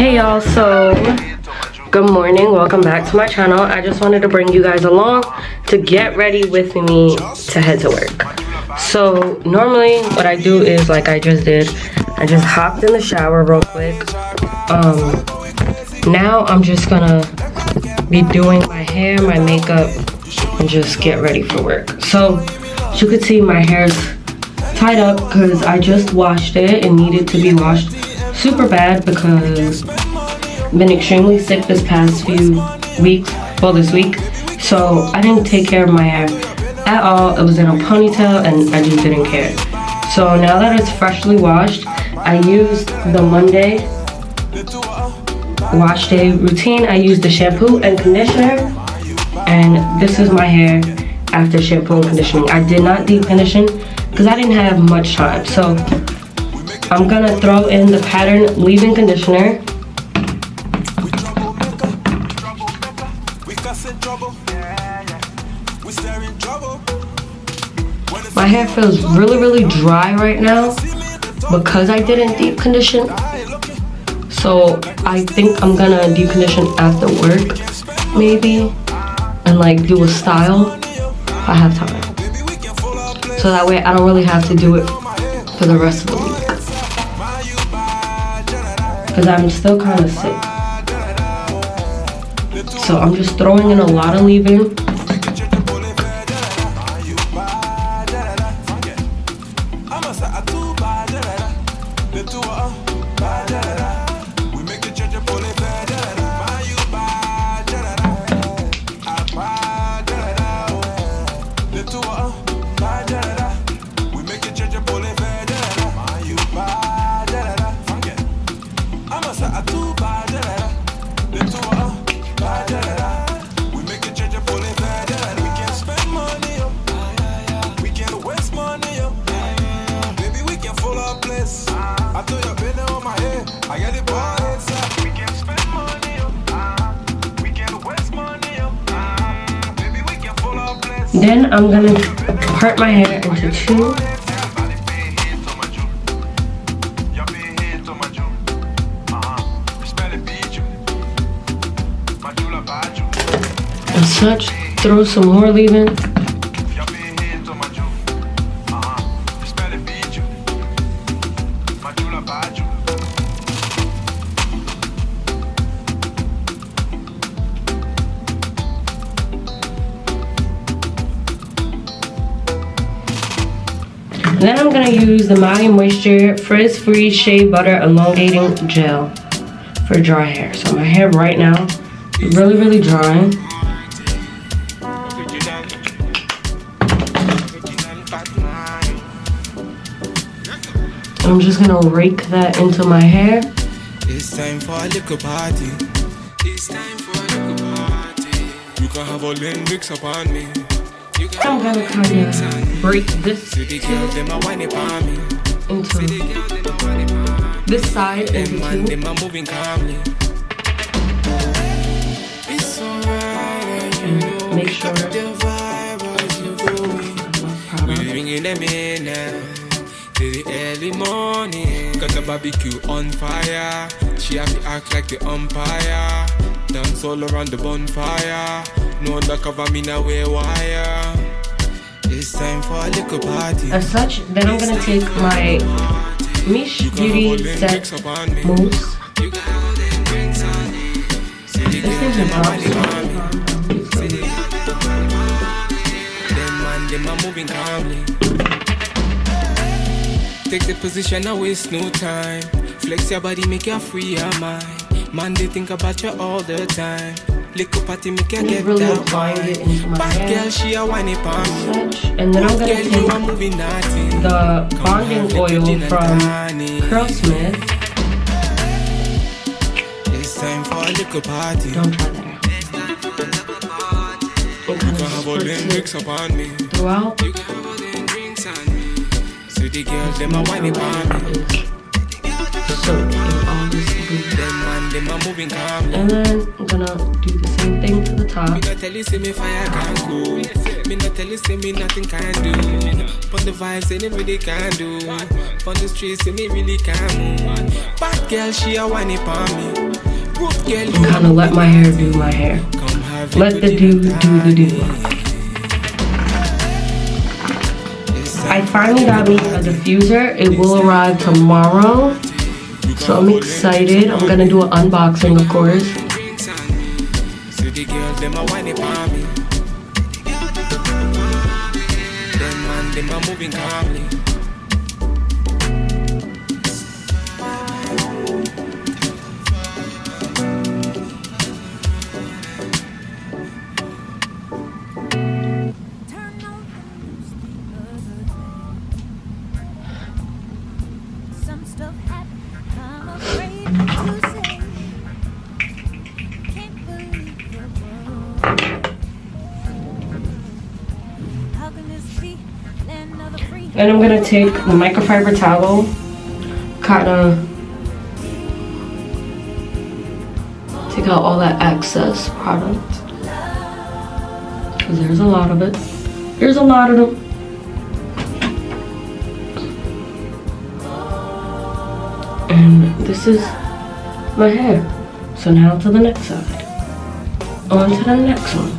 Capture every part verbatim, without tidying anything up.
Hey y'all, so good morning, welcome back to my channel. I just wanted to bring you guys along to get ready with me to head to work. So normally what I do is, like I just did, I just hopped in the shower real quick. Um now I'm just gonna be doing my hair, my makeup, and just get ready for work. So as you can see, my hair's tied up because I just washed it. It needed to be washed super bad because I've been extremely sick this past few weeks, well this week, so I didn't take care of my hair at all. It was in a ponytail and I just didn't care. So now that it's freshly washed, I used the Monday wash day routine. I used the shampoo and conditioner, and this is my hair after shampoo and conditioning. I did not deep condition because I didn't have much time, so I'm gonna throw in the pattern leave-in conditioner. My hair feels really really dry right now because I didn't deep condition, so I think I'm gonna deep condition after work maybe, and like do a style if I have time, so that way I don't really have to do it for the rest of the week because I'm still kind of sick. So I'm just throwing in a lot of leave-in. Then I'm gonna part my hair into two. And such, throw some more leave-in. Then I'm going to use the Mali Moisture Frizz Free Shea Butter Elongating Gel for dry hair. So my hair right now is really, really dry. I'm just going to rake that into my hair. It's time for a little party. It's time for a little party. You can have all them mix upon me. I'm gonna kind of break this into this side into two. Make sure the early morning. Got the barbecue on fire. She have to act like the umpire. Dance all around the bonfire. No undercover, me now wear wire. It's time for a little party. As such, then I'm gonna take my Mish Beauty Set mousse. This thing's a drop, so take the position, I waste no time. Flex your body, make your free your mind. Man, they think about you all the time. Little party make her get really that wine. Bad girl, she a whiny palm. And then I'm gonna take the bonding oil from Girlsmith. It's time for a little party. Don't try that. It kind of splits it throughout. So the girls, them a whiny palm. So, all this and then I'm gonna do the same thing to the top. Me not tell you, see me fire can go. Me not tell you, see me nothing can do. Pon the vibes, say me really can do. Pon the streets, say me really can move. Bad girl, she a whiny for me. I'm gonna let my hair do my hair. Let the do do the do. I finally got me a diffuser. It will arrive tomorrow. So I'm excited. I'm gonna do an unboxing, of course. And I'm gonna take the microfiber towel, kind of take out all that excess product, because there's a lot of it. There's a lot of them. And this is my hair. So now to the next side. On to the next one.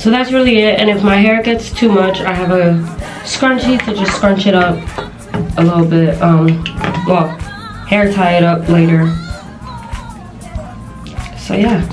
So that's really it, and if my hair gets too much, I have a scrunchie to just scrunch it up a little bit, um, well, hair tie it up later. So yeah,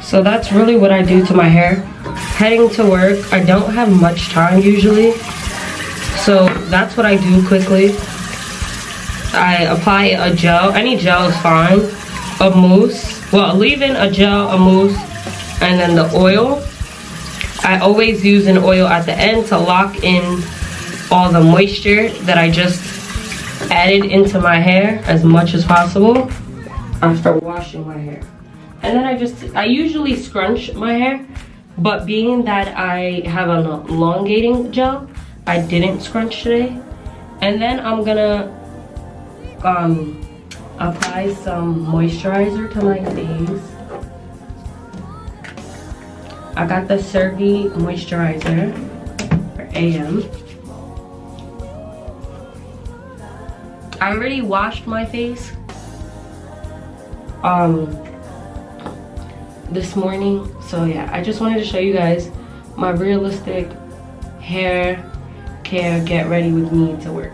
so that's really what I do to my hair. Heading to work, I don't have much time usually, so that's what I do quickly. I apply a gel, any gel is fine, a mousse, well, leave-in, a gel, a mousse, and then the oil. I always use an oil at the end to lock in all the moisture that I just added into my hair as much as possible after washing my hair. And then I just, I usually scrunch my hair, but being that I have an elongating gel, I didn't scrunch today. And then I'm gonna um, apply some moisturizer to my face. I got the Servi moisturizer for A M. I already washed my face um this morning, so yeah, I just wanted to show you guys my realistic hair care get ready with me to work.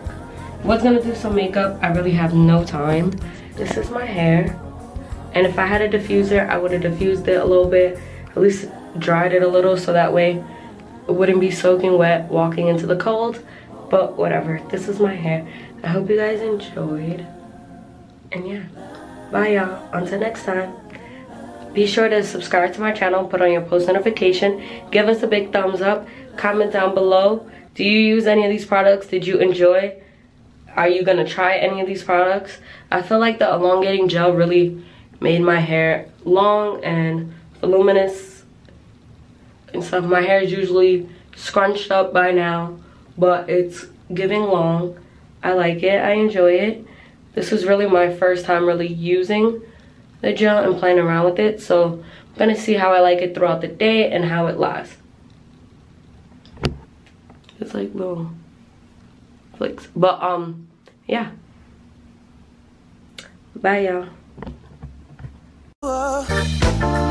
Was gonna do some makeup. I really have no time. This is my hair, and if I had a diffuser, I would have diffused it a little bit, at least dried it a little, so that way it wouldn't be soaking wet walking into the cold. But whatever, this is my hair. I hope you guys enjoyed, and yeah, bye y'all. Until next time, be sure to subscribe to my channel, put on your post notification, give us a big thumbs up, comment down below. Do you use any of these products? Did you enjoy? Are you gonna try any of these products? I feel like the elongating gel really made my hair long and voluminous and stuff. My hair is usually scrunched up by now, but it's giving long. I like it, I enjoy it. This was really my first time really using the gel and playing around with it, so I'm gonna see how I like it throughout the day and how it lasts. It's like little flicks, but um yeah, bye y'all.